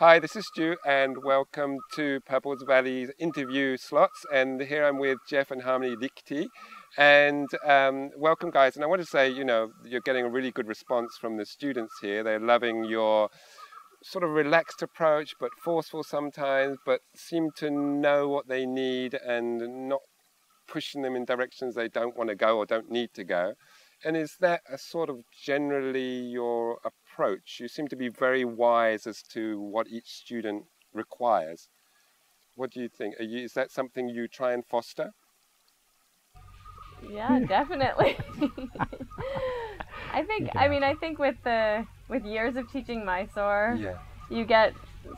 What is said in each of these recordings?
Hi, this is Stu and welcome to Purple Valley's interview slots, and here I'm with Jeff and Harmony Lichty. And welcome guys, and I want to say, you know, you're getting a really good response from the students here. They're loving your sort of relaxed approach, but forceful sometimes, but seem to know what they need and not pushing them in directions they don't want to go or don't need to go. And is that a sort of generally your approach? You seem to be very wise as to what each student requires. What do you think? Is that something you try and foster? Yeah, definitely. I think, yeah. I mean, I think with years of teaching Mysore, yeah, you get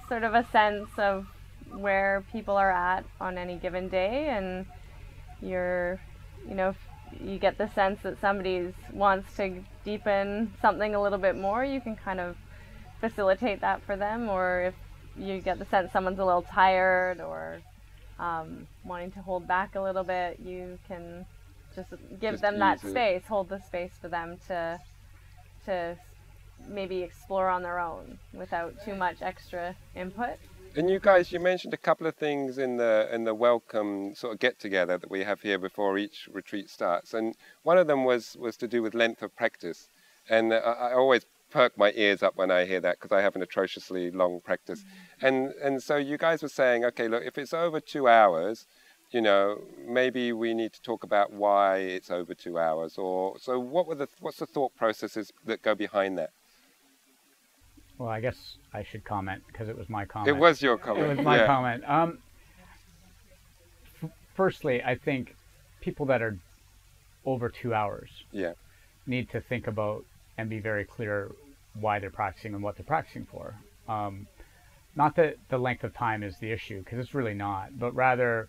sort of a sense of where people are at on any given day, and you're, you know, you get the sense that somebody wants to deepen something a little bit more, you can kind of facilitate that for them. Or if you get the sense someone's a little tired or wanting to hold back a little bit, you can just give them that space, hold the space for them to maybe explore on their own without too much extra input. And you guys, you mentioned a couple of things in the welcome sort of get-together that we have here before each retreat starts. And one of them was to do with length of practice. And I always perk my ears up when I hear that because I have an atrociously long practice. Mm-hmm. And so you guys were saying, okay, look, if it's over 2 hours, you know, maybe we need to talk about why it's over 2 hours. Or so what's the thought processes that go behind that? Well, I guess I should comment because it was my comment. It was your comment. It was my comment. Firstly, I think people that are over 2 hours need to think about and be very clear why they're practicing and what they're practicing for. Not that the length of time is the issue, because it's really not, but rather,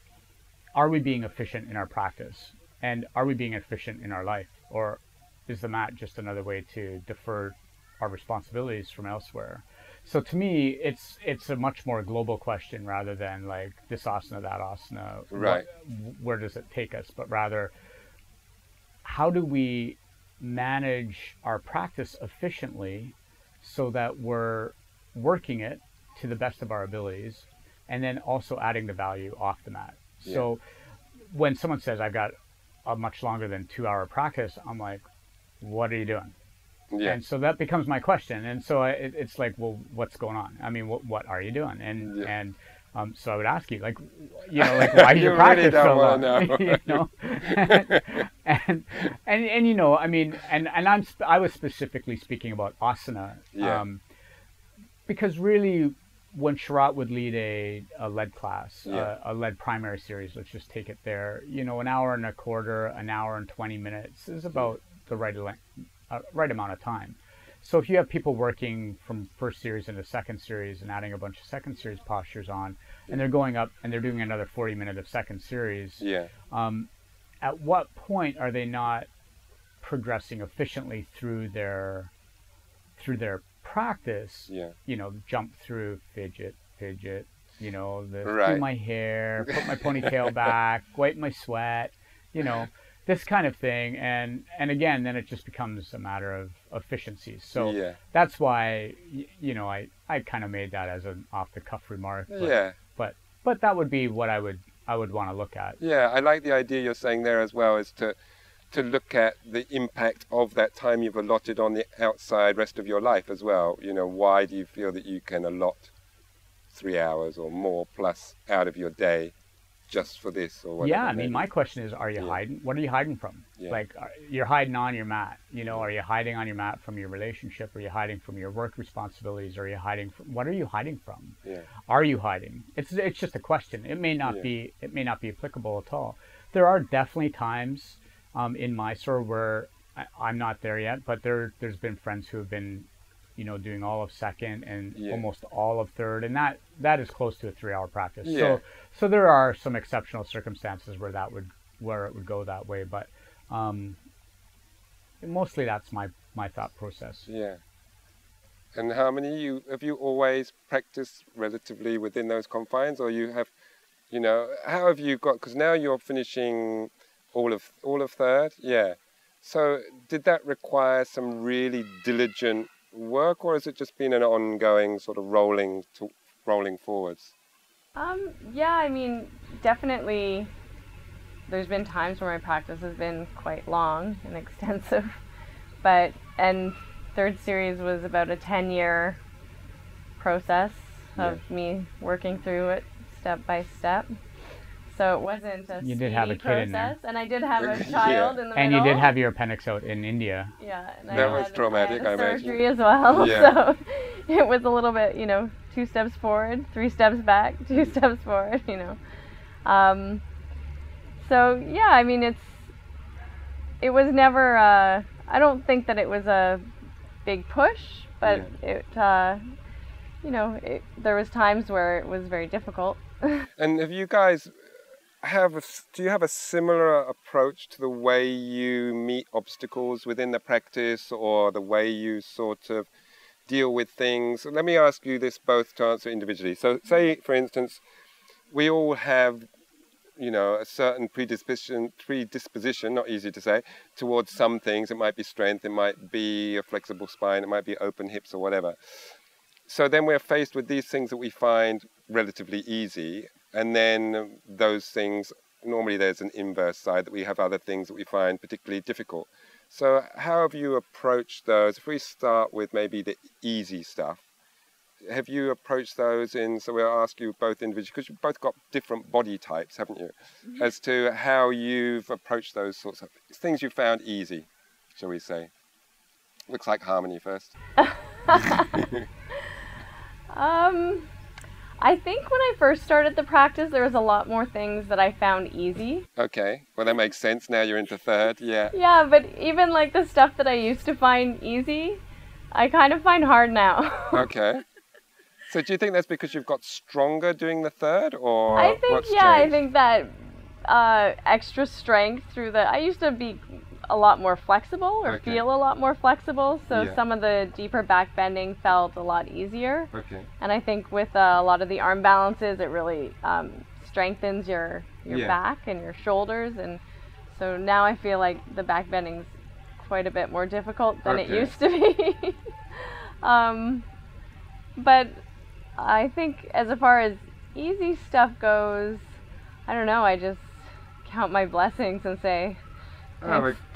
are we being efficient in our practice? And are we being efficient in our life? Or is the mat just another way to defer our responsibilities from elsewhere? So to me, it's a much more global question rather than like this asana, that asana, right? Where does it take us? But rather, how do we manage our practice efficiently so that we're working it to the best of our abilities and then also adding the value off the mat? Yeah. So when someone says, I've got a much longer than 2 hour practice, I'm like, what are you doing? Yeah. And so that becomes my question. And so it's like, well, what's going on? I mean, what are you doing? And yeah. And so I would ask you, like, you know, like, why do you practice so long? You know? and you know, I mean, and I was specifically speaking about asana, because really, when Sharath would lead a lead class, a lead primary series, let's just take it there. You know, an hour and a quarter, an hour and 20 minutes is about the right length. Right amount of time. So if you have people working from first series into second series and adding a bunch of second series postures on, and they're going up and they're doing another 40 minutes of second series, at what point are they not progressing efficiently through their practice? You know, jump through, fidget, you know, do my hair, put my ponytail back, wipe my sweat, you know, this kind of thing. And again, then it just becomes a matter of efficiency. So that's why, you know, I kind of made that as an off-the-cuff remark. But that would be what I would want to look at. Yeah, I like the idea you're saying there as well, is to look at the impact of that time you've allotted on the outside rest of your life as well. You know, why do you feel that you can allot 3 hours or more plus out of your day just for this or whatever? Yeah, I mean, my question is, are you hiding? What are you hiding from? Like, you're hiding on your mat, you know, are you hiding on your mat from your relationship? Are you hiding from your work responsibilities? Are you hiding from, what are you hiding from? Are you hiding? It's just a question. It may not be, it may not be applicable at all. There are definitely times in Mysore where I'm not there yet, but there's been friends who have been, you know, doing all of second and almost all of third, and that is close to a 3 hour practice. So there are some exceptional circumstances where it would go that way, but mostly that's my thought process. And Harmony, have you always practiced relatively within those confines, or you have, you know, how have you got, because now you're finishing all of third, so did that require some really diligent work, or has it just been an ongoing sort of rolling rolling forwards? Yeah, I mean, definitely there's been times where my practice has been quite long and extensive, but, and third series was about a 10-year process of me working through it step by step. So it wasn't a speedy process. You did have a kid in there. And I did have a child in the middle. And you did have your appendix out in India. Yeah. And that was traumatic, I imagine. Surgery as well. Yeah. So it was a little bit, you know, 2 steps forward, 3 steps back, 2 steps forward, you know. So, yeah, I mean, it was never, I don't think that it was a big push, but it, you know, there was times where it was very difficult. And if you guys... do you have a similar approach to the way you meet obstacles within the practice or the way you sort of deal with things? Let me ask you this both to answer individually. So say, for instance, we all have, you know, a certain predisposition, not easy to say, towards some things. It might be strength, it might be a flexible spine, it might be open hips or whatever. So then we're faced with these things that we find relatively easy. And then those things, normally there's an inverse side that we have other things that we find particularly difficult. So how have you approached those? If we start with maybe the easy stuff, have you approached those in, so we'll ask you both individually, because you've both got different body types, haven't you? Mm-hmm. As to how you've approached those sorts of things you found easy, shall we say. Looks like Harmony first. I think when I first started the practice, there was a lot more things that I found easy. Okay, well that makes sense, now you're into third, yeah. Yeah, but even like the stuff that I used to find easy, I kind of find hard now. Okay. So do you think that's because you've got stronger doing the third, or I think, what's changed? I think that extra strength through the, I used to be a lot more flexible, or feel a lot more flexible, so some of the deeper back bending felt a lot easier. Okay. And I think with a lot of the arm balances, it really strengthens your back and your shoulders, and so now I feel like the back bending's quite a bit more difficult than it used to be. But I think as far as easy stuff goes, I don't know, I just count my blessings and say,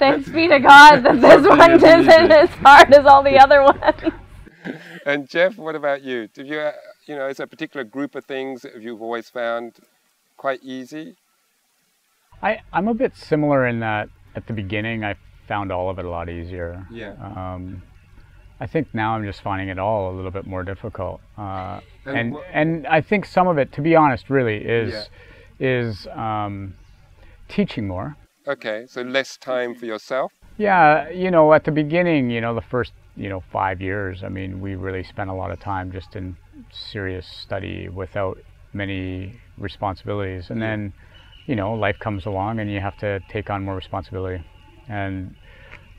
thanks be to God that this one isn't as hard as all the other ones. And Jeff, what about you? Did you, you know, is there a particular group of things that you've always found quite easy? I'm a bit similar in that at the beginning I found all of it a lot easier. Yeah. I think now I'm just finding it all a little bit more difficult. And I think some of it, to be honest, really is teaching more. Okay, so less time for yourself? Yeah, you know, at the beginning, you know, the first, you know, 5 years, I mean, we really spent a lot of time just in serious study without many responsibilities. And then, you know, life comes along and you have to take on more responsibility. And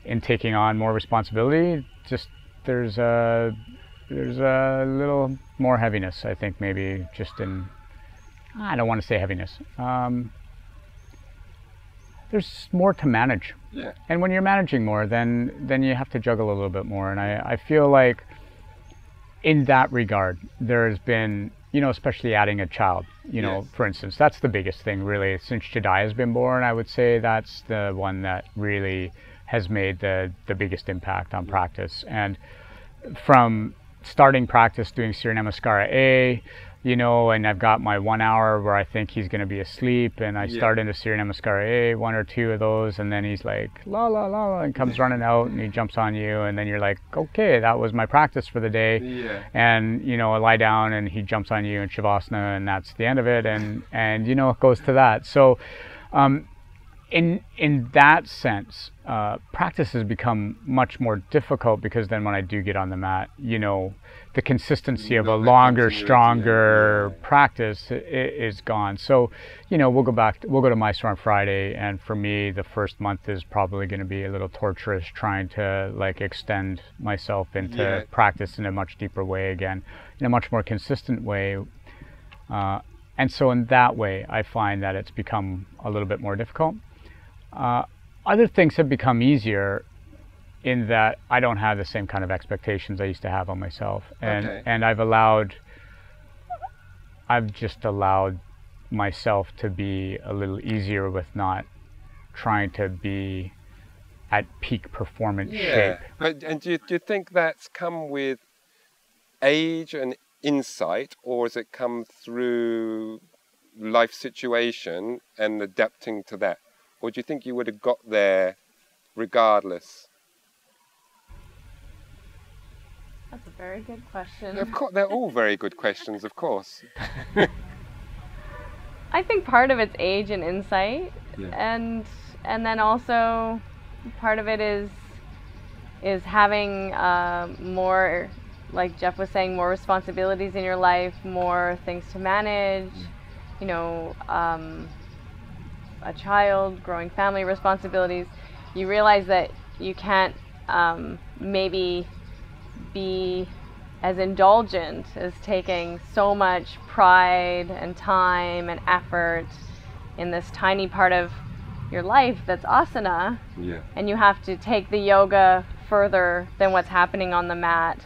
in taking on more responsibility, just there's a little more heaviness, I think, maybe just in, I don't want to say heaviness. There's more to manage, and when you're managing more, then you have to juggle a little bit more. And I feel like in that regard, there has been, you know, especially adding a child, you know, for instance, that's the biggest thing really. Since Jadai has been born, I would say that's the one that really has made the biggest impact on practice. And from starting practice, doing Surya Namaskara A, you know, and I've got my 1 hour where I think he's going to be asleep, and I start into Surya Namaskara A, 1 or 2 of those, and then he's like, la, la, la, la, and comes running out, and he jumps on you, and then you're like, okay, that was my practice for the day. Yeah. And, you know, I lie down, and he jumps on you in Shavasana, and that's the end of it, and you know, it goes to that. So in that sense, practice has become much more difficult, because then when I do get on the mat, you know, the consistency of a longer, stronger practice is gone. So, you know, we'll go to Mysore on Friday, and for me, the first month is probably going to be a little torturous, trying to like extend myself into practice in a much deeper way again, in a much more consistent way. And so in that way, I find that it's become a little bit more difficult. Other things have become easier, in that I don't have the same kind of expectations I used to have on myself, and I've allowed I've just allowed myself to be a little easier with not trying to be at peak performance shape. And do you think that's come with age and insight, or has it come through life situation and adapting to that? Or do you think you would have got there regardless? That's a very good question. Of course, they're all very good questions, of course. I think part of it's age and insight, and then also part of it is having more, like Jeff was saying, more responsibilities in your life, more things to manage, you know, a child, growing family responsibilities. You realize that you can't maybe be as indulgent as taking so much pride and time and effort in this tiny part of your life that's asana, and you have to take the yoga further than what's happening on the mat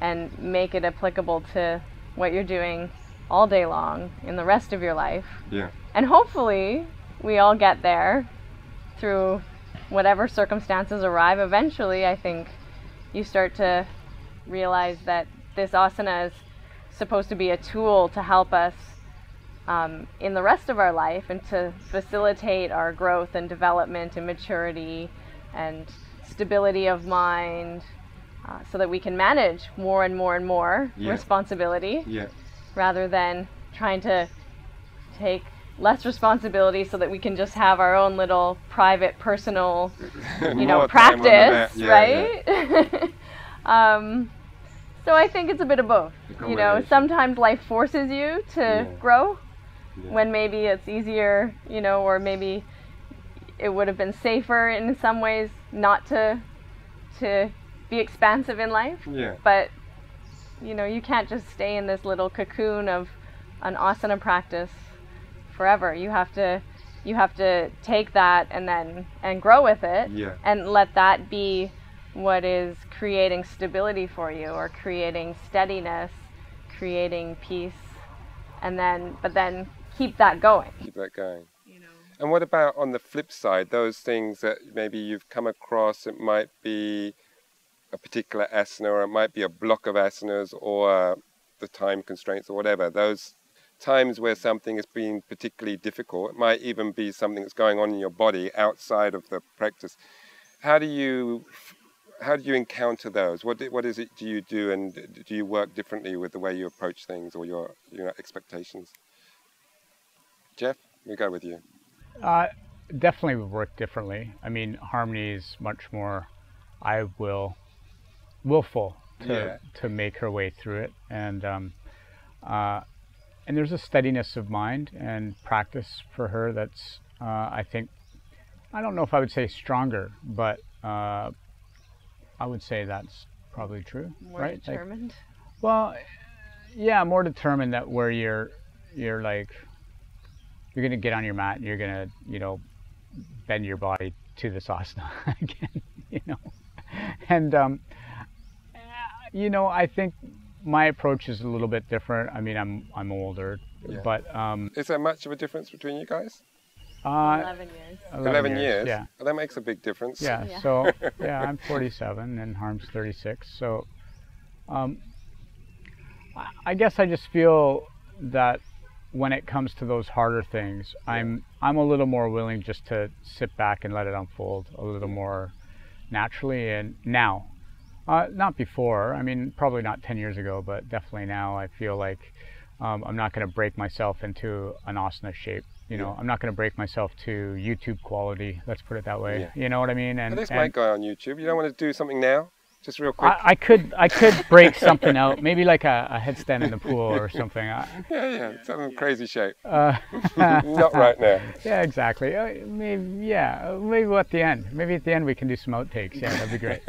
and make it applicable to what you're doing all day long in the rest of your life. And hopefully we all get there through whatever circumstances arrive eventually. I think you start to realize that this asana is supposed to be a tool to help us in the rest of our life and to facilitate our growth and development and maturity and stability of mind, so that we can manage more and more responsibility rather than trying to take less responsibility so that we can just have our own little private personal, you know, practice, right? So I think it's a bit of both. You know, sometimes life forces you to grow when maybe it's easier, you know, or maybe it would have been safer in some ways not to be expansive in life. But, you know, you can't just stay in this little cocoon of an asana practice forever. You have to take that and grow with it and let that be what is creating stability for you, or creating steadiness, creating peace, and then keep that going. Keep that going. You know. And what about on the flip side, those things that maybe you've come across? It might be a particular asana, or it might be a block of asanas, or the time constraints, or whatever. Those times where something has been particularly difficult, it might even be something that's going on in your body outside of the practice. How do you encounter those? What is it do you do, and do you work differently with the way you approach things or your, you know, expectations? Jeff, we go with you. Definitely we work differently. I mean, Harmony is much more willful to make her way through it, and there's a steadiness of mind and practice for her that's I think, I don't know if I would say stronger, but I would say that's probably true. More determined? Like, well, yeah, more determined, that where you're like, you're gonna get on your mat and you're gonna, you know, bend your body to this asana again, you know. And, you know, I think my approach is a little bit different. I mean, I'm older, but... Is there much of a difference between you guys? 11 years. 11 years? Yeah. Well, that makes a big difference. Yeah. So, yeah, I'm 47 and Harm's 36. So, I guess I just feel that when it comes to those harder things, I'm a little more willing just to sit back and let it unfold a little more naturally. And now, not before, I mean, probably not 10 years ago, but definitely now I feel like I'm not going to break myself into an asana shape. You know, I'm not going to break myself to YouTube quality. Let's put it that way. You know what I mean? And this might go on YouTube. You don't want to do something now, just real quick. I could break something out. Maybe like a headstand in the pool or something. Some crazy shape. Not right now. Yeah, exactly. Maybe at the end. Maybe at the end we can do some outtakes. Yeah, that'd be great.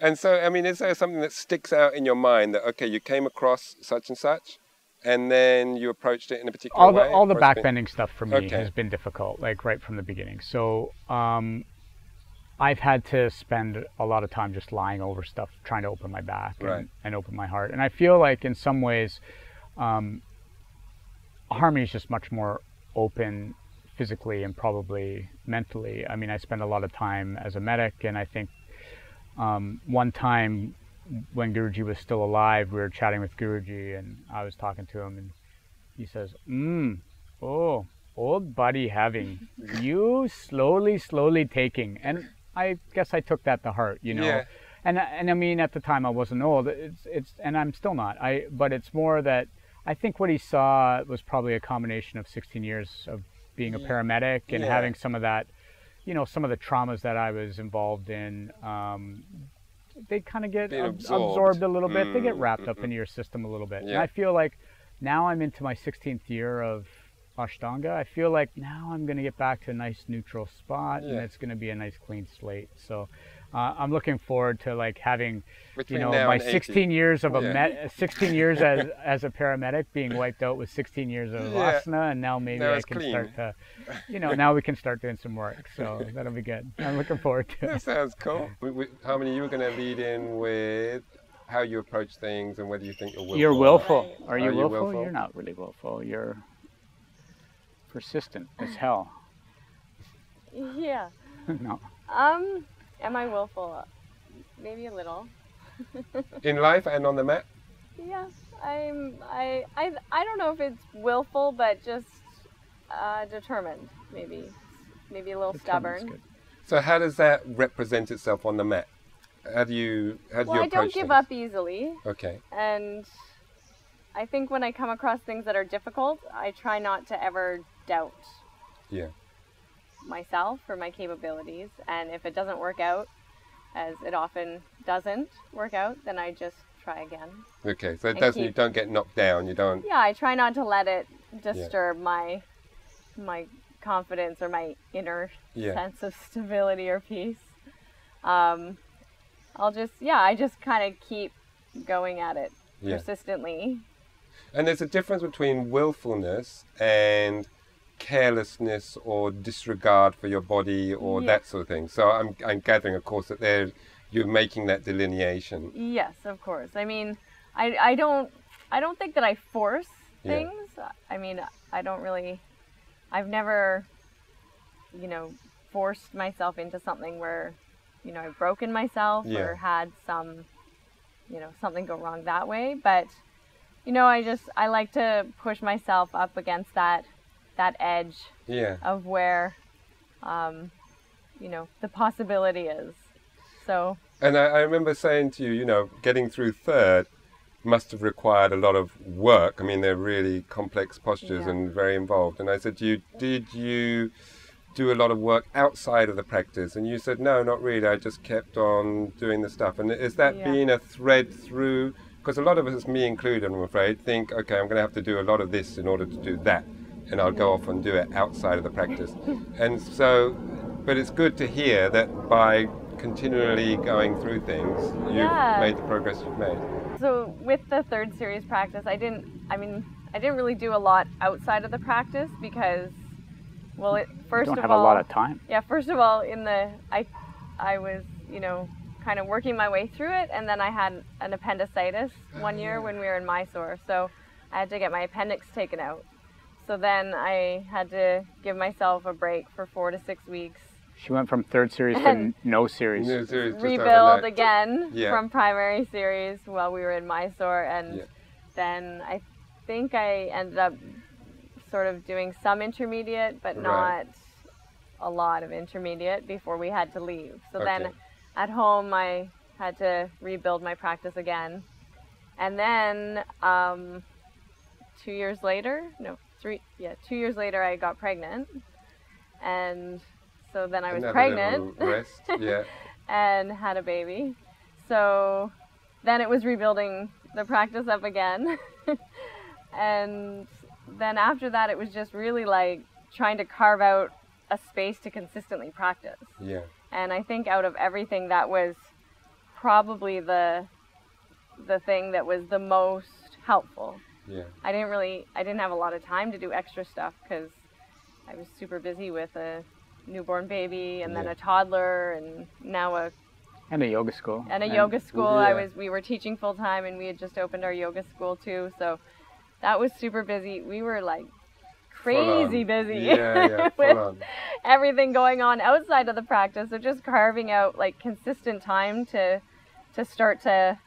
And so, I mean, is there something that sticks out in your mind that, okay, you came across such and such, and then you approached it in a particular way? All the backbending stuff for me has been difficult, like right from the beginning. So I've had to spend a lot of time just lying over stuff, trying to open my back and open my heart. And I feel like in some ways Harmony is just much more open physically and probably mentally. I mean, I spend a lot of time as a medic, and I think one time when Guruji was still alive, we were chatting with Guruji, and I was talking to him, and he says, oh, old buddy having, you slowly taking. And I guess I took that to heart, you know. Yeah. And I mean, at the time I wasn't old, and I'm still not. But it's more that I think what he saw was probably a combination of 16 years of being a paramedic and having some of that, you know, some of the traumas that I was involved in. They kind of get absorbed a little bit. They get wrapped up into your system a little bit. Yeah. And I feel like now I'm into my 16th year of Ashtanga. I feel like now I'm going to get back to a nice neutral spot, and it's going to be a nice clean slate. So I'm looking forward to like having, between, you know, my 16 years of a 16 years as a paramedic being wiped out with 16 years of asana, and now maybe now I can start to, you know, now we can start doing some work. So that'll be good. I'm looking forward to it. That sounds cool. Harmony, you were going to lead in with how you approach things and whether you think you're willful. You're willful. Are you willful? You're not really willful. You're persistent as hell. Yeah. No. Am I willful? Maybe a little. In life and on the mat? Yes, I don't know if it's willful, but just determined, maybe a little stubborn. So how does that represent itself on the mat? How do you approach things? Well, I don't give up easily. Okay. And I think when I come across things that are difficult, I try not to ever doubt. Yeah. Myself or my capabilities, and if it doesn't work out, as it often doesn't work out, then I just try again. Okay, so it doesn't, you don't get knocked down, you don't... Yeah, I try not to let it disturb my confidence or my inner sense of stability or peace. I'll just, I just kind of keep going at it persistently. And there's a difference between willfulness and carelessness or disregard for your body or that sort of thing. So I'm gathering, of course, that you're making that delineation. Yes, of course. I mean, I don't think that I force things. I mean, I've never, you know, forced myself into something where, you know, I've broken myself or had some, you know, something go wrong that way. But, you know, I like to push myself up against that edge of where, you know, the possibility is. So. And I remember saying to you, you know, getting through third must have required a lot of work. I mean, they're really complex postures and very involved. And I said to you, did you do a lot of work outside of the practice? And you said, no, not really. I just kept on doing the stuff. And is that being a thread through? Because a lot of us, me included, I'm afraid, think, okay, I'm going to have to do a lot of this in order to do that. And I'll go off and do it outside of the practice. And so, but it's good to hear that by continually going through things, you've made the progress you've made. So with the third series practice, I didn't really do a lot outside of the practice because, well, first of all, you don't have a lot of time. Yeah, first of all, I was, you know, kind of working my way through it, and then I had an appendicitis one year when we were in Mysore, so I had to get my appendix taken out. So then I had to give myself a break for 4 to 6 weeks. She went from third series to no series. No series, rebuild again from primary series while we were in Mysore. And then I think I ended up sort of doing some intermediate, but not a lot of intermediate before we had to leave. So then at home, I had to rebuild my practice again. And then 2 years later, 2 years later, I got pregnant, and so then I was pregnant and had a baby. So then it was rebuilding the practice up again, and then after that, it was just really like trying to carve out a space to consistently practice. Yeah. And I think out of everything, that was probably the thing that was the most helpful. Yeah. I didn't have a lot of time to do extra stuff because I was super busy with a newborn baby and then a toddler and now a yoga school. And a yoga school. We were teaching full time, and we had just opened our yoga school too. So That was super busy. We were like crazy busy with everything going on outside of the practice. So just carving out like consistent time to start to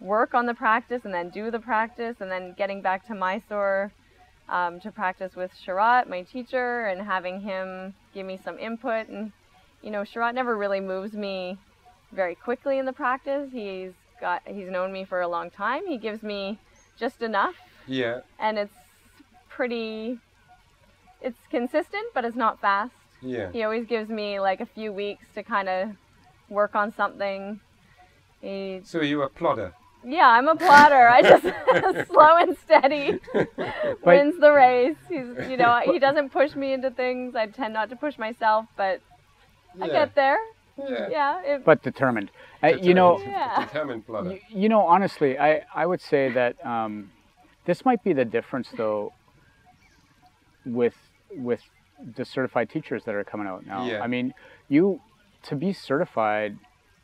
work on the practice and then do the practice, and then getting back to Mysore to practice with Sharath, my teacher, and having him give me some input. And you know, Sharath never really moves me very quickly in the practice. He's known me for a long time. He gives me just enough. Yeah. And it's pretty, it's consistent, but it's not fast. Yeah. He always gives me like a few weeks to kind of work on something. So you're a plodder? Yeah, I'm a plodder. I just slow and steady wins the race. He's, you know, he doesn't push me into things. I tend not to push myself, but I get there. Yeah. But determined. You know, determined plodder. You know, honestly, I would say that this might be the difference, though, with the certified teachers that are coming out now. Yeah. I mean, to be certified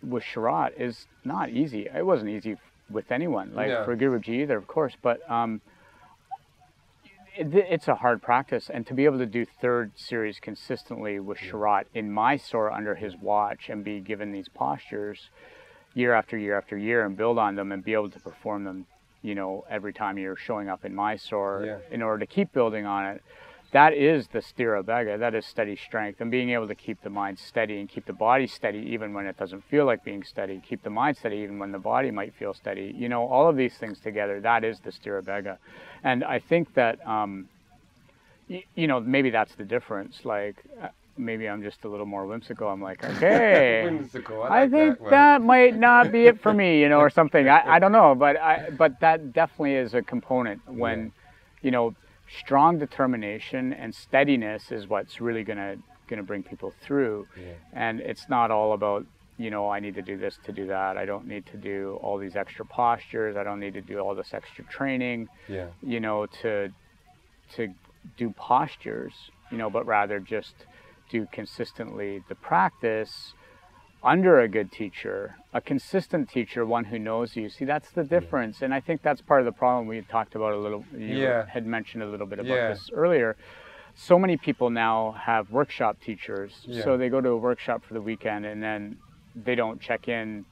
with Sharath is not easy. It wasn't easy with anyone, like for Guruji either, of course, but it's a hard practice. And to be able to do third series consistently with Sharath in Mysore under his watch and be given these postures year after year after year and build on them and be able to perform them, you know, every time you're showing up in Mysore in order to keep building on it. That is the sthirabhaga, that is steady strength, and being able to keep the mind steady and keep the body steady even when it doesn't feel like being steady, keep the mind steady even when the body might feel steady. You know, all of these things together, that is the sthirabhaga. And I think that, you know, maybe that's the difference. Like, maybe I'm just a little more whimsical. I'm like, okay, whimsical. I think that might not be it for me, you know, or something. I don't know, but that definitely is a component when, you know, strong determination and steadiness is what's really gonna bring people through, and it's not all about, you know, I need to do this to do that. I don't need to do all these extra postures. I don't need to do all this extra training. Yeah. You know, to do postures. You know, but rather just do consistently the practice under a good teacher, a consistent teacher, one who knows you. See, that's the difference. And I think that's part of the problem we talked about a little, you had mentioned a little bit about this earlier. So many people now have workshop teachers. So they go to a workshop for the weekend and then they don't check in,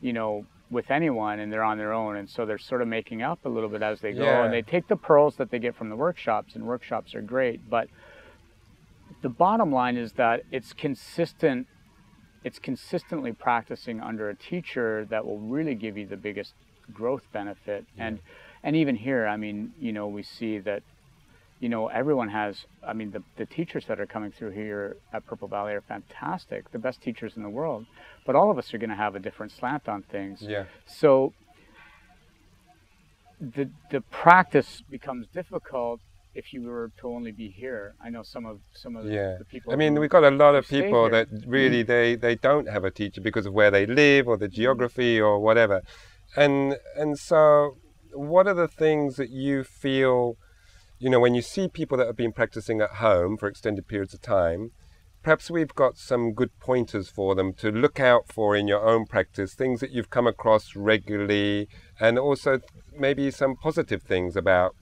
you know, with anyone, and they're on their own. And so they're sort of making up a little bit as they go, and they take the pearls that they get from the workshops, and workshops are great. But the bottom line is that it's consistent. It's consistently practicing under a teacher that will really give you the biggest growth benefit. And even here, I mean, you know, we see that, you know, everyone has, I mean, the teachers that are coming through here at Purple Valley are fantastic, the best teachers in the world, but all of us are going to have a different slant on things. Yeah. So the practice becomes difficult if you were to only be here. I know some of the people. I mean, we've got a lot of people that really they don't have a teacher because of where they live or the geography or whatever. And so what are the things that you feel, you know, when you see people that have been practicing at home for extended periods of time, perhaps we've got some good pointers for them to look out for in your own practice, things that you've come across regularly, and also maybe some positive things about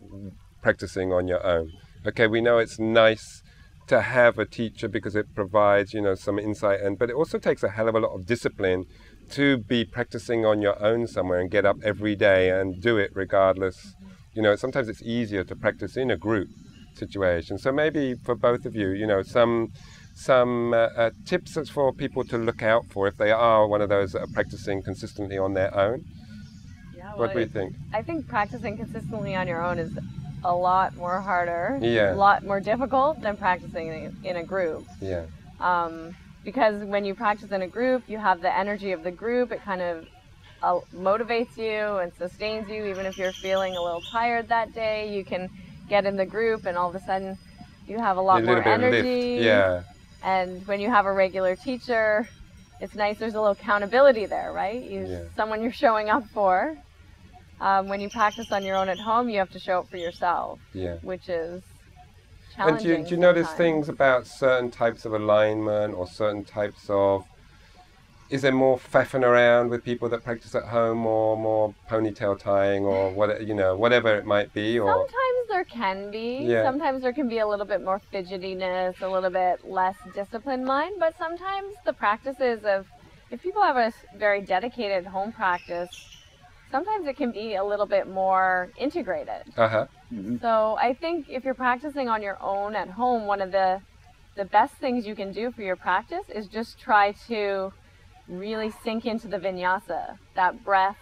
practicing on your own. Okay, we know it's nice to have a teacher because it provides, you know, some insight, but it also takes a hell of a lot of discipline to be practicing on your own somewhere and get up every day and do it regardless. You know, sometimes it's easier to practice in a group situation. So maybe for both of you, you know, some tips for people to look out for if they are one of those that are practicing consistently on their own. Yeah, well, what do you think? I think practicing consistently on your own is a lot more harder, a lot more difficult than practicing in a group. Yeah. Because when you practice in a group, you have the energy of the group. It kind of motivates you and sustains you. Even if you're feeling a little tired that day, you can get in the group and all of a sudden you have a lot more energy. Yeah. And when you have a regular teacher, it's nice. There's a little accountability there, right? Someone you're showing up for. When you practice on your own at home, you have to show up for yourself, which is challenging. And do you notice things about certain types of alignment or certain types of is there more faffing around with people that practice at home, or more ponytail tying, or what, you know, whatever it might be? Or sometimes there can be. Yeah. Sometimes there can be a little bit more fidgetiness, a little bit less disciplined mind. But sometimes the practices of, if people have a very dedicated home practice, sometimes it can be a little bit more integrated. Uh-huh. Mm-hmm. So I think if you're practicing on your own at home, one of the best things you can do for your practice is just try to really sink into the vinyasa, that breath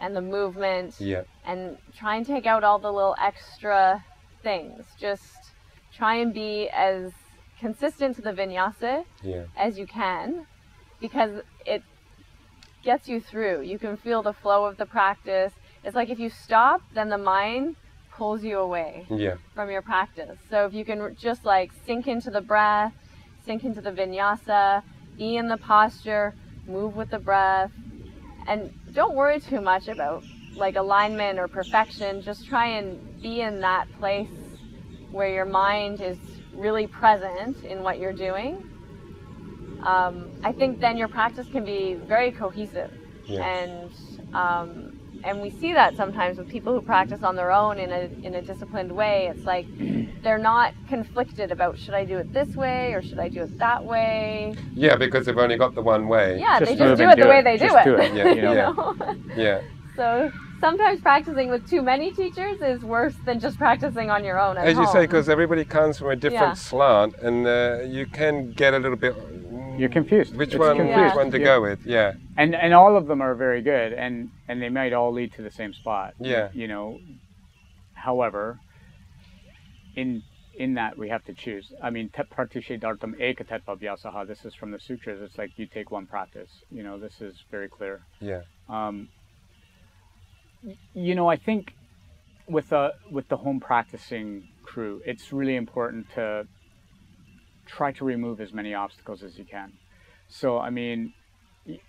and the movement, yeah, and try and take out all the little extra things. Just try and be as consistent to the vinyasa, yeah, as you can, because it gets you through. You can feel the flow of the practice. It's like if you stop, then the mind pulls you away, yeah, from your practice. So if you can just like sink into the breath, sink into the vinyasa, be in the posture, move with the breath, and don't worry too much about like alignment or perfection. Just try and be in that place where your mind is really present in what you're doing. I think then your practice can be very cohesive, yeah, and we see that sometimes with people who practice on their own in a disciplined way. It's like they're not conflicted about, should I do it this way or should I do it that way? Yeah, because they've only got the one way. Yeah, just they just do it the way they do it. Yeah, you know? Yeah. So sometimes practicing with too many teachers is worse than just practicing on your own at home. As you say, because everybody comes from a different, yeah, slant, and you can get a little bit... You're confused. Which one to go with, yeah. And all of them are very good, and they might all lead to the same spot. Yeah. You know, however, in that we have to choose. I mean, tat pratishe dartam ekattvabhyasaha. This is from the sutras. It's like you take one practice. You know, this is very clear. Yeah. You know, I think with the home practicing crew, it's really important to try to remove as many obstacles as you can. So, I mean,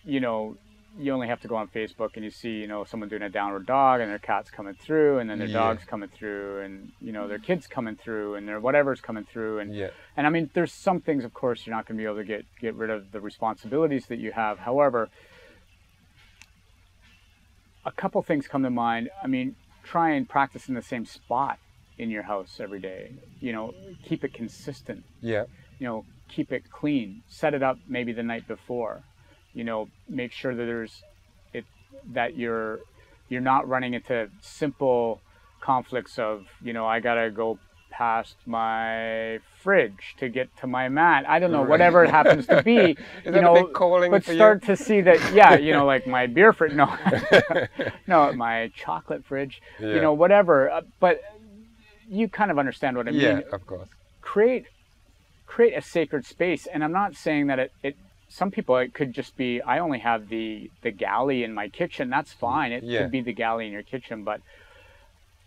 you know, you only have to go on Facebook and you see, you know, someone doing a downward dog and their cat's coming through and then their, yeah, dog's coming through and, you know, their kid's coming through and their whatever's coming through. And, yeah, and I mean, there's some things, of course, you're not going to be able to get rid of the responsibilities that you have. However, a couple things come to mind. I mean, try and practice in the same spot in your house every day. You know, keep it consistent. Yeah. You know, keep it clean. Set it up maybe the night before. You know, make sure that you're not running into simple conflicts of, you know, I gotta go past my fridge to get to my mat. I don't know, whatever it happens to be. Is you that know, a big calling but for start you? To see that, yeah, you know, like my beer fridge, no, no, my chocolate fridge, yeah, you know, whatever. But you kind of understand what I mean. Yeah, of course. Create a sacred space, and I'm not saying that it some people, it could just be, I only have the galley in my kitchen. That's fine. It, yeah, could be the galley in your kitchen, but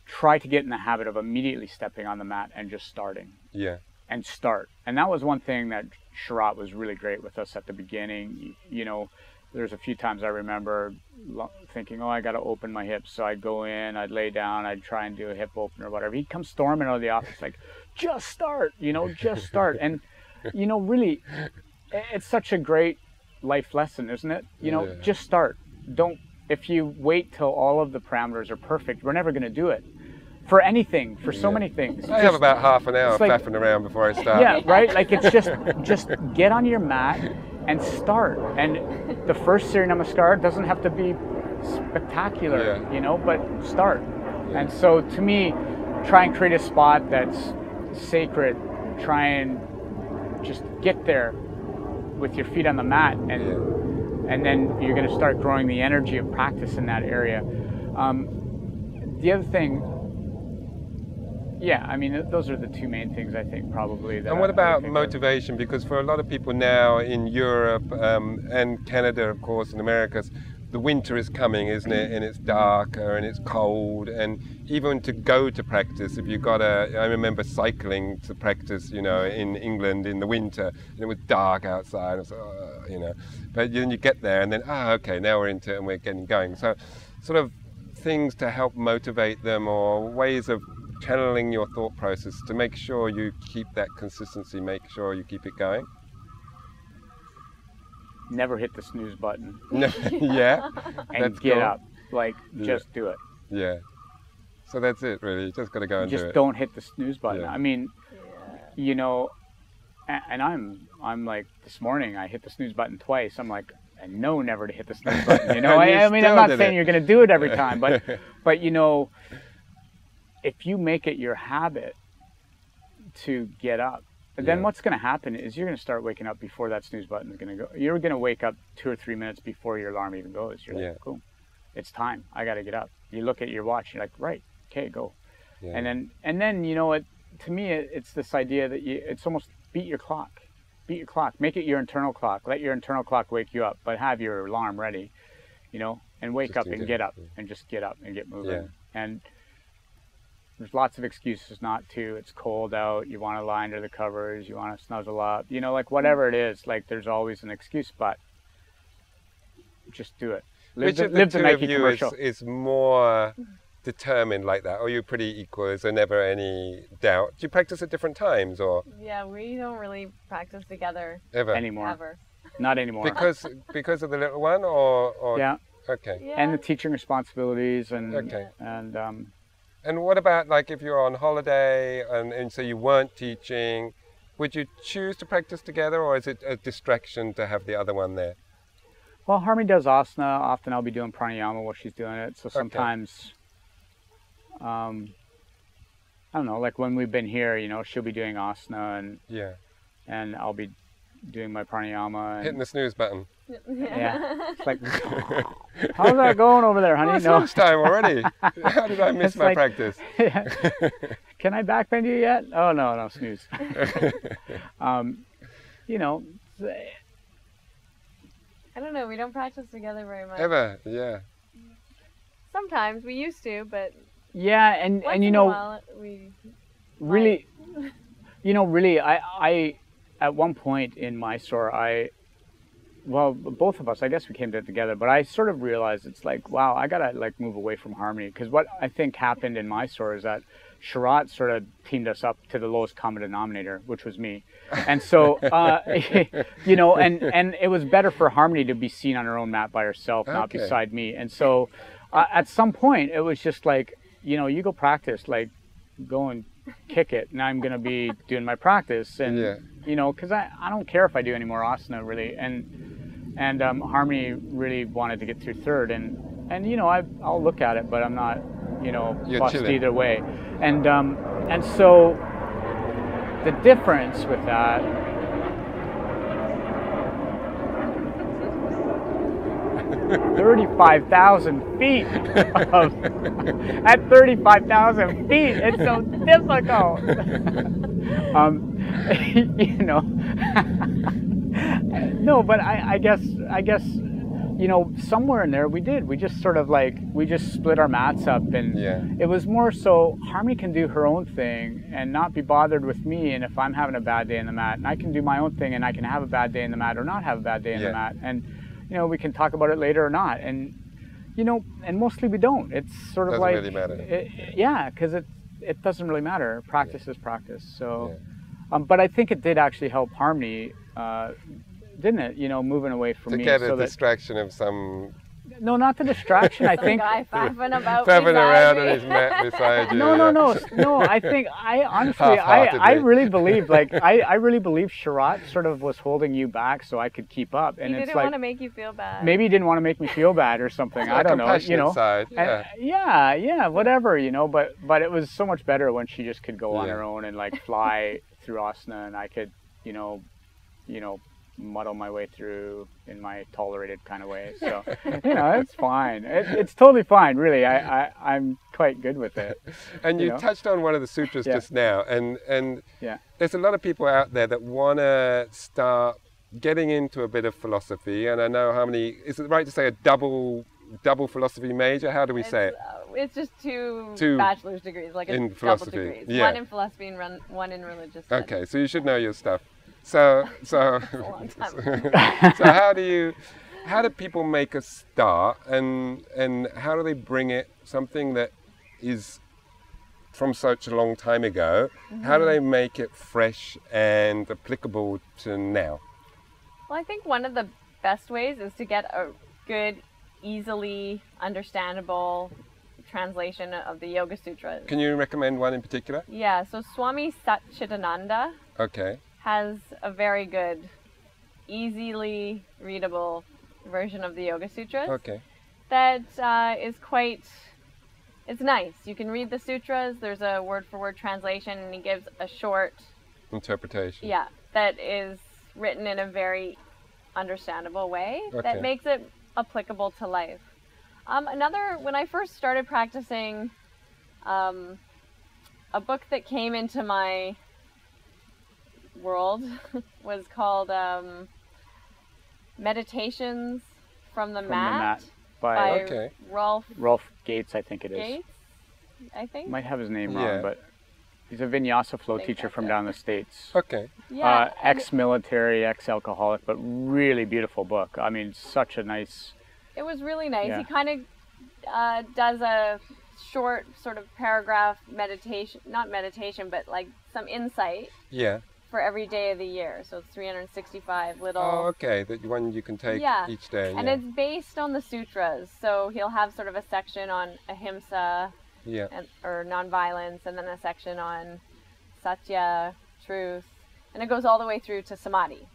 try to get in the habit of immediately stepping on the mat and just starting. Yeah. And start. And that was one thing that Sharath was really great with us at the beginning. You know, there's a few times I remember thinking, oh, I got to open my hips. So I'd go in, I'd lay down, I'd try and do a hip open or whatever. He'd come storming out of the office like, just start, you know, just start. And, you know, really, it's such a great life lesson, isn't it? You know, yeah, just start. Don't, if you wait till all of the parameters are perfect, we're never going to do it. For anything, for so, yeah, many things. I have about half an hour like, faffing around before I start. Yeah, right? Like, it's just get on your mat and start. And the first Surya Namaskar doesn't have to be spectacular, yeah, you know, but start. Yeah. And so to me, try and create a spot that's sacred. Try and just get there with your feet on the mat, and, yeah, and then you're going to start growing the energy of practice in that area. The other thing, yeah, I mean, those are the two main things I think probably. That and what about motivation? Because for a lot of people now in Europe and Canada, of course, and America, the winter is coming, isn't it? And it's darker and it's cold. And even to go to practice, if you got a, I remember cycling to practice, you know, in England in the winter, and it was dark outside. It was, you know, but then you get there, and then okay, now we're into it and we're getting going. So, sort of things to help motivate them, or ways of channeling your thought process to make sure you keep that consistency, make sure you keep it going? never hit the snooze button. Yeah. And that's get cool. up. Like, just do it. Yeah. So that's it, really. You just got to go and do it. Just don't hit the snooze button. Yeah. I mean, you know, and I'm like, this morning I hit the snooze button twice. I'm like, I know never to hit the snooze button. You know, I mean, I'm not saying you're going to do it every time, but, but you know, if you make it your habit to get up, then what's going to happen is you're going to start waking up before that snooze button is going to go. You're going to wake up 2 or 3 minutes before your alarm even goes. You're like, cool, it's time. I got to get up. You look at your watch. You're like, right, okay, go. Yeah. And then you know, to me, it's this idea that it's almost beat your clock. Beat your clock. Make it your internal clock. Let your internal clock wake you up, but have your alarm ready, you know, and wake up and get up and just get up and get moving. Yeah. And there's lots of excuses not to. It's cold out. You want to lie under the covers. You want to snuzzle up. You know, like whatever it is, like there's always an excuse, but just do it. Live the Nike commercial. Is more determined like that, or you're pretty equal? Is there never any doubt? Do you practice at different times, or? Yeah, we don't really practice together anymore. Not anymore. Because of the little one, or yeah, okay, yeah. And the teaching responsibilities, and and what about like if you're on holiday and so you weren't teaching, would you choose to practice together, or is it a distraction to have the other one there? Well, Harmony does asana. Often I'll be doing pranayama while she's doing it. So sometimes. I don't know, like when we've been here, you know, she'll be doing asana and I'll be doing my pranayama. And hitting the snooze button. Yeah. It's like, how's that going over there, honey? Well, it's lunchtime already. How did I miss my practice? Can I backbend you yet? Oh, no, snooze. You know. I don't know, we don't practice together very much. Ever, yeah. Sometimes, we used to, but... Yeah, and you know, really, you know, really, I at one point in Mysore, well, both of us, I guess we came to it together, but I sort of realized it's like, wow, I gotta like move away from Harmony, because what I think happened in Mysore is that Sharath sort of teamed us up to the lowest common denominator, which was me, and so you know, and it was better for Harmony to be seen on her own mat by herself, not beside me, and so at some point it was just like, you know, you go practice, like, go and kick it, and I'm going to be doing my practice. And, you know, because I don't care if I do any more asana, really. And Harmony really wanted to get through third. And you know, I'll look at it, but I'm not, you know, fussed either way. And so the difference with that... At 35,000 feet, it's so difficult. You know, no, but I guess, you know, somewhere in there we just split our mats up, and it was more so Harmony can do her own thing and not be bothered with me, and if I'm having a bad day in the mat, and I can do my own thing, and I can have a bad day in the mat or not have a bad day in the mat, and you know, we can talk about it later or not, and you know, and mostly we don't. It's sort of like, doesn't really matter. Yeah, because it doesn't really matter. Practice is practice. So, but I think it did actually help Harmony, didn't it? You know, moving away from me. To get a distraction of some. No, not the distraction. I think guy faffing about around on his mat beside you. No. I think I really believe, like I really believe Sharath sort of was holding you back so I could keep up, and he didn't want to make you feel bad. Maybe he didn't want to make me feel bad or something. I don't know. You know, side. Yeah, whatever. You know, but it was so much better when she just could go on her own and like fly through asana, and I could, you know. Muddle my way through in my tolerated kind of way, so you know, it's fine. It's totally fine, really. I'm quite good with it. And you touched on one of the sutras just now, and there's a lot of people out there that want to start getting into a bit of philosophy, and I know Harmony, is it right to say a double philosophy major? How do we say it? It's just two bachelor's degrees, like in philosophy. Double degrees. One in philosophy and one in religious studies. Okay, so you should know your stuff. So how do people make a start, and how do they bring it, something that is from such a long time ago, how do they make it fresh and applicable to now? Well, I think one of the best ways is to get a good, easily understandable translation of the Yoga Sutras. Can you recommend one in particular? Yeah, so Swami Satchidananda has a very good, easily readable version of the Yoga Sutras. That is quite, it's nice. You can read the sutras, there's a word-for-word translation, and he gives a short interpretation. Yeah, that is written in a very understandable way that makes it applicable to life. Another, when I first started practicing, a book that came into my world was called Meditations from the Mat by Rolf Gates, I think it is. Might have his name wrong, but he's a vinyasa flow teacher from down the States. Ex-military, ex-alcoholic, but really beautiful book. I mean, such a nice... It was really nice. He kind of does a short sort of paragraph meditation, not meditation, but like some insight for every day of the year. So it's 365 little... the one you can take each day. And it's based on the sutras. So he'll have sort of a section on ahimsa or non-violence, and then a section on satya, truth, and it goes all the way through to samadhi.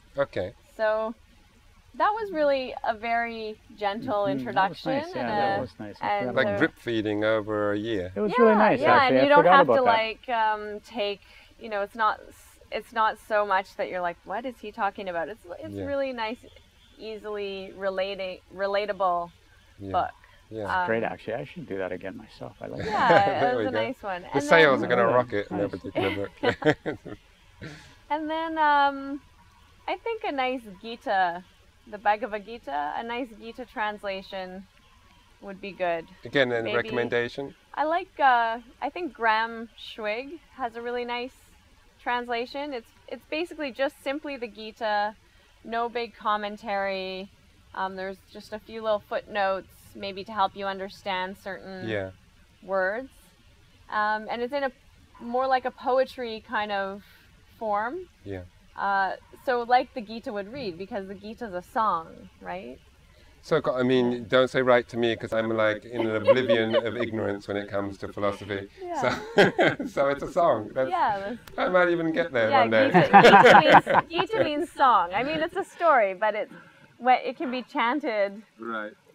So... That was really a very gentle introduction. That was nice, that was nice. And like drip feeding over a year. It was really nice, actually. And you don't have to like take, you know, it's not so much that you're like, what is he talking about? It's really nice, easily relatable book. It's great, actually. I should do that again myself. I like that. Yeah, it was a nice one. The sales are going to rocket in that particular book. And then I think a nice Gita. The Bhagavad Gita, a nice Gita translation would be good. Again, a recommendation? I like, I think Graham Schweg has a really nice translation. It's basically just simply the Gita, no big commentary. There's just a few little footnotes, maybe to help you understand certain words. And it's in a more like a poetry kind of form. So like the Gita would read, because the Gita's a song, right? So, I mean, don't say right to me, because I'm like in an oblivion of ignorance when it comes to philosophy. So it's a song. I might even get there one day. Gita means song. I mean, it's a story, but it can be chanted,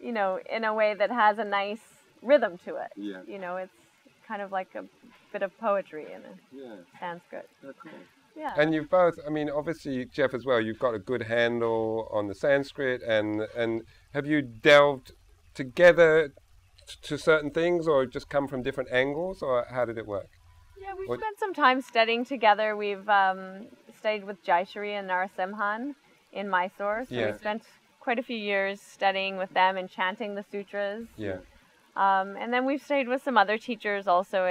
you know, in a way that has a nice rhythm to it. You know, it's kind of like a bit of poetry in Sanskrit. And you've both, I mean, obviously, Jeff, as well, you've got a good handle on the Sanskrit, and have you delved together to certain things, or just come from different angles, or how did it work? Yeah, we've spent some time studying together. We've studied with Jayshree and Narasimhan in Mysore, so we spent quite a few years studying with them and chanting the sutras. And then we've studied with some other teachers also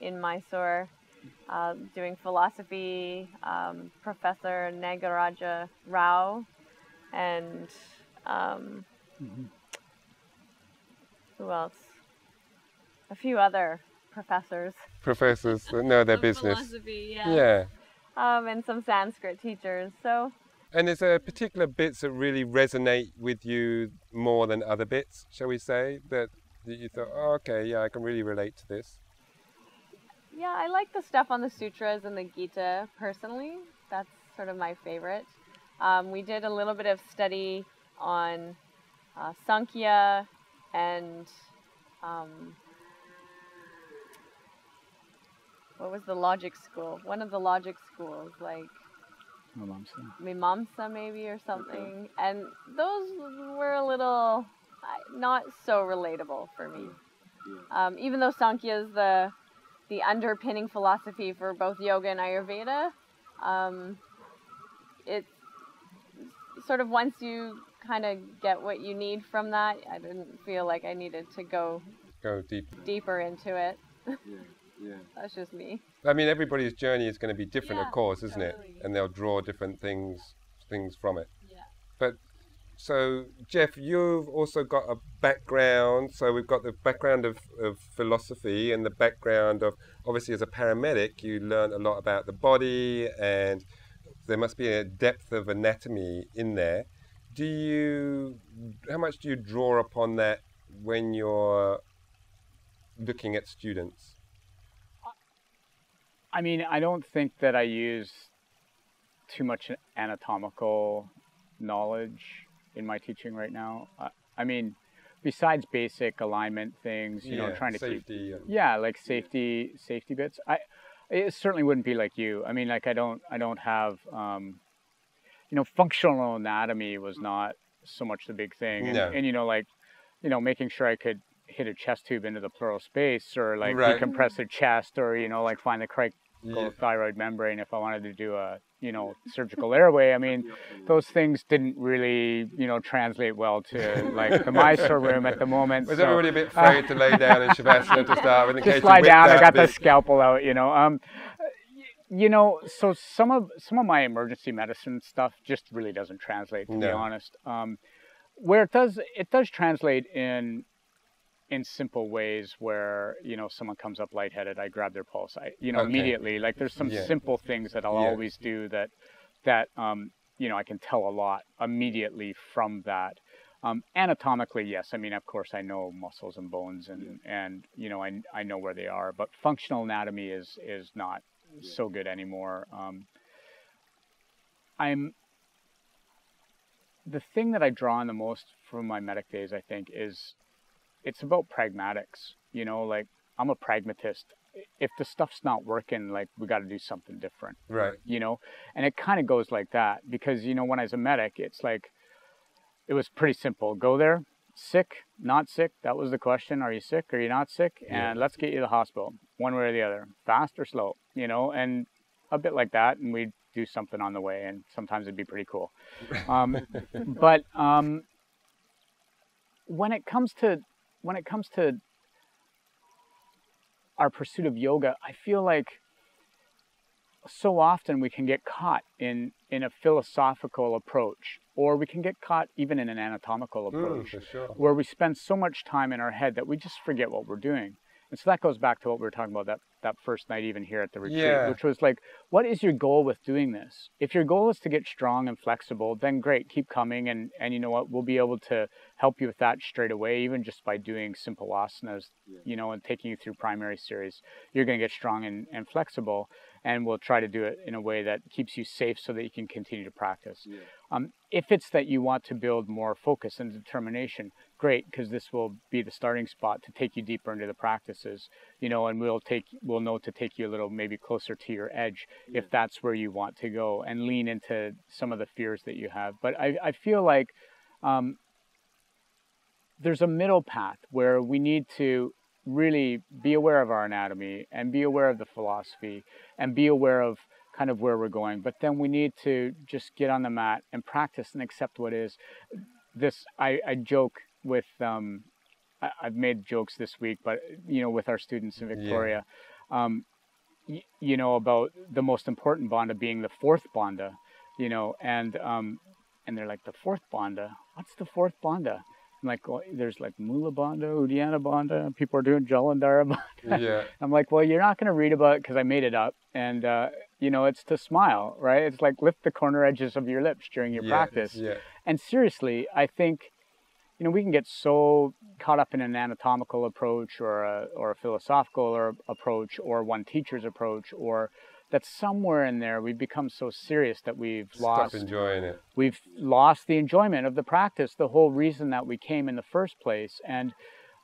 in Mysore. Doing philosophy, Professor Nagaraja Rao, and who else? A few other professors. Professors that know their business. Philosophy, and some Sanskrit teachers. So. And is there particular bits that really resonate with you more than other bits, shall we say, that you thought, oh, okay, yeah, I can really relate to this? Yeah, I like the stuff on the sutras and the Gita, personally. That's sort of my favorite. We did a little bit of study on Sankhya and... what was the logic school? One of the logic schools, like... Mimamsa, maybe, or something. And those were a little... not so relatable for me. Even though Sankhya is the underpinning philosophy for both yoga and Ayurveda, it's sort of, once you kind of get what you need from that, I didn't feel like I needed to go deeper into it. That's just me. I mean, everybody's journey is going to be different, of course, isn't it? And they'll draw different things from it. But so, Jeff, you've also got a background. So we've got the background of philosophy, and the background of, obviously, as a paramedic, you learn a lot about the body, and there must be a depth of anatomy in there. How much do you draw upon that when you're looking at students? I mean, I don't think that I use too much anatomical knowledge in my teaching right now. I mean, besides basic alignment things, you know, trying to safety, keep, like safety bits. It certainly wouldn't be like you. I mean, like I don't have, you know, functional anatomy was not so much the big thing, and you know, like, you know, making sure I could hit a chest tube into the pleural space, or like decompress a chest, or, you know, like find the correct thyroid membrane if I wanted to do a, you know, surgical airway. I mean, those things didn't really, you know, translate well to like the Mysore room at the moment. Was everybody a bit afraid to lay down in Shavasana to start with? Just lie down, I got the scalpel out, you know. You know, so some of my emergency medicine stuff just really doesn't translate, to be honest. Where it does translate in simple ways, where, you know, someone comes up lightheaded, I grab their pulse, immediately. Like there's some simple things that I'll always do that you know, I can tell a lot immediately from that. Anatomically, yes. I mean, of course, I know muscles and bones, and you know, I know where they are. But functional anatomy is not so good anymore. The thing that I draw on the most from my medic days, I think, is it's about pragmatics. You know, like I'm a pragmatist. If the stuff's not working, like we got to do something different, right? You know, and it kind of goes like that, because, you know, when I was a medic, it's like it was pretty simple. Go there, sick, not sick. That was the question. Are you sick? Are you not sick? And let's get you to the hospital, one way or the other, fast or slow. You know, and a bit like that, and we'd do something on the way, and sometimes it'd be pretty cool. But when it comes to our pursuit of yoga, I feel like so often we can get caught in a philosophical approach, or we can get caught even in an anatomical approach, for sure, where we spend so much time in our head that we just forget what we're doing. And so that goes back to what we were talking about that first night, even here at the retreat, which was like, what is your goal with doing this? If your goal is to get strong and flexible, then great, keep coming. And you know what, we'll be able to help you with that straight away, even just by doing simple asanas, you know, and taking you through primary series. You're going to get strong and flexible, and we'll try to do it in a way that keeps you safe so that you can continue to practice. If it's that you want to build more focus and determination, great, because this will be the starting spot to take you deeper into the practices, you know, and we'll know to take you a little maybe closer to your edge if that's where you want to go, and lean into some of the fears that you have. But I feel like there's a middle path where we need to really be aware of our anatomy, and be aware of the philosophy, and be aware of kind of where we're going. But then we need to just get on the mat and practice and accept what is. This, I joke with, I've made jokes this week, but, you know, with our students in Victoria, you know, about the most important bandha being the fourth bandha, you know, and they're like, the fourth bandha? What's the fourth bandha? I'm like, well, there's like Mula Bandha, Udiana Bandha, people are doing Jalandara Bandha. I'm like, well, you're not going to read about it because I made it up. And, you know, it's to smile, right? It's like lift the corner edges of your lips during your practice. And seriously, I think, you know, we can get so caught up in an anatomical approach, or a philosophical approach, or one teacher's approach, or that somewhere in there we've become so serious that we've lost enjoying it. We've lost the enjoyment of the practice, the whole reason that we came in the first place. And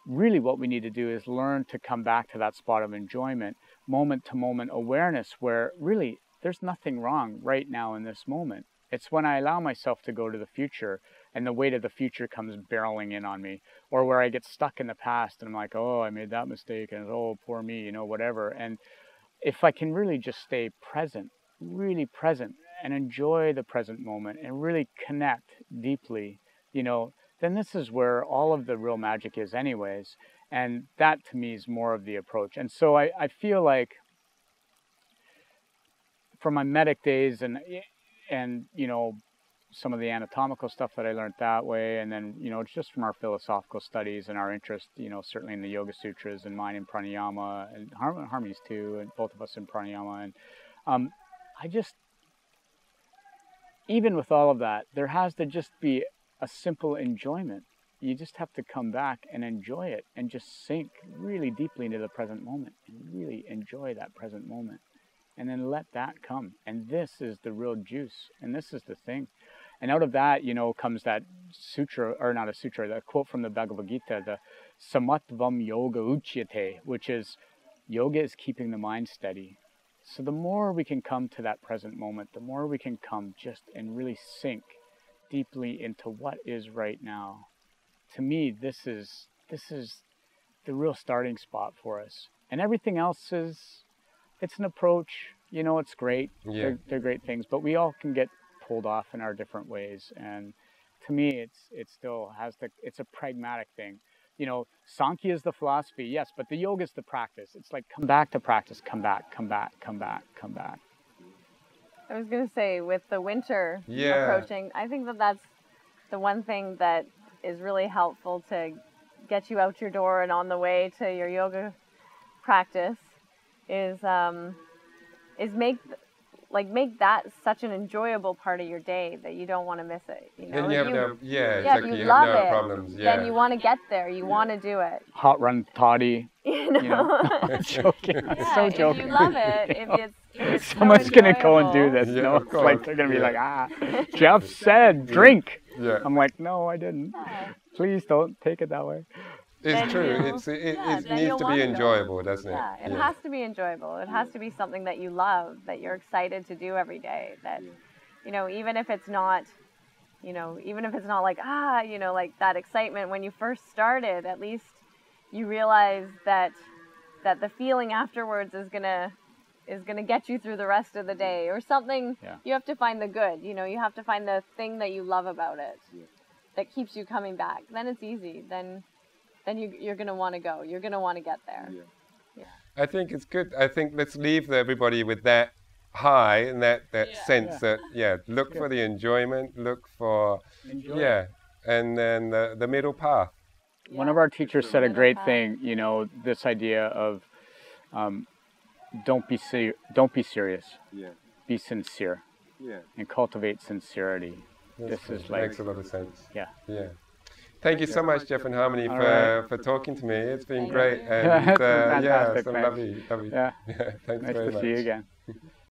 really what we need to do is learn to come back to that spot of enjoyment, moment-to-moment awareness, where really there's nothing wrong right now in this moment. It's when I allow myself to go to the future, and the weight of the future comes barreling in on me, or where I get stuck in the past and I'm like, oh, I made that mistake, and oh, poor me, you know, whatever. And if I can really just stay present, really present, and enjoy the present moment, and really connect deeply, you know, then this is where all of the real magic is anyways. And that to me is more of the approach. And so I feel like from my medic days, and you know, some of the anatomical stuff that I learned that way, and then, you know, it's just from our philosophical studies and our interest, you know, certainly in the Yoga Sutras, and mine in pranayama, and Harmony's too, and both of us in pranayama. And I just, even with all of that, there has to just be a simple enjoyment. You just have to come back and enjoy it and just sink really deeply into the present moment and really enjoy that present moment. And then let that come. And this is the real juice. And this is the thing. And out of that, you know, comes that sutra, or not a sutra, that quote from the Bhagavad Gita, the samatvam yoga uchyate, which is, yoga is keeping the mind steady. So the more we can come to that present moment, the more we can come just and really sink deeply into what is right now. To me, this is the real starting spot for us. And everything else is, it's an approach, you know, it's great. Yeah. They're great things, but we all can get pulled off in our different ways. And to me, it's a pragmatic thing. You know, Sankhya is the philosophy, yes, but the yoga is the practice. It's like, come back to practice, come back, come back, come back, come back. I was going to say, with the winter approaching, I think that that's the one thing that is really helpful to get you out your door and on the way to your yoga practice is make that such an enjoyable part of your day that you don't want to miss it. You know? And you love it. Problems. Yeah. Then you want to get there. You want to do it. Hot run toddy. You know, I'm joking. I'm so joking. If you love it. If it's someone's gonna go and do this. Yeah, no, it's like they're gonna be like, Jeff said drink. Yeah. I'm like, no, I didn't. Yeah. Please don't take it that way. It's true. It needs to be enjoyable, doesn't it? Yeah, it has to be enjoyable. It has to be something that you love, that you're excited to do every day. That, you know, even if it's not like, you know, like that excitement when you first started, at least you realize that the feeling afterwards is gonna get you through the rest of the day or something. Yeah. You have to find the good, you know, you have to find the thing that you love about it that keeps you coming back. Then it's easy. Then you're going to want to go. You're going to want to get there. Yeah. Yeah. I think it's good. I think let's leave everybody with that high and that sense that, look for the enjoyment, look for, and then the middle path. Yeah. One of our teachers said a great thing, you know, this idea of don't be serious. Yeah. Be sincere. Yeah. And cultivate sincerity. This makes a lot of sense. Yeah. Yeah. Thank you so much, Jeff and Harmony, for talking to me. It's been great. And, it's been fantastic. It's been lovely. Yeah. Thanks very much. Nice to see you again.